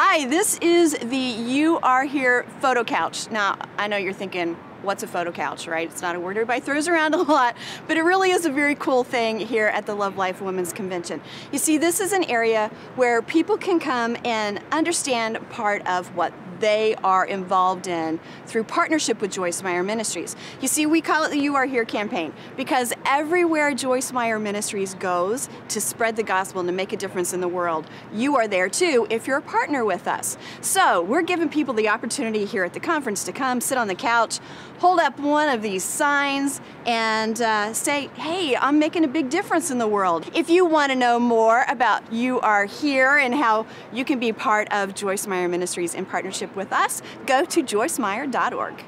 Hi, this is the You Are Here photo couch. Now, I know you're thinking, what's a photo couch, right? It's not a word everybody throws around a lot, but it really is a very cool thing here at the Love Life Women's Convention. You see, this is an area where people can come and understand part of what they are involved in through partnership with Joyce Meyer Ministries. You see, we call it the You Are Here campaign because everywhere Joyce Meyer Ministries goes to spread the gospel and to make a difference in the world, you are there too if you're a partner with us. So we're giving people the opportunity here at the conference to come sit on the couch, hold up one of these signs, and say, hey, I'm making a big difference in the world. If you want to know more about You Are Here and how you can be part of Joyce Meyer Ministries in partnership with us, go to joycemeyer.org.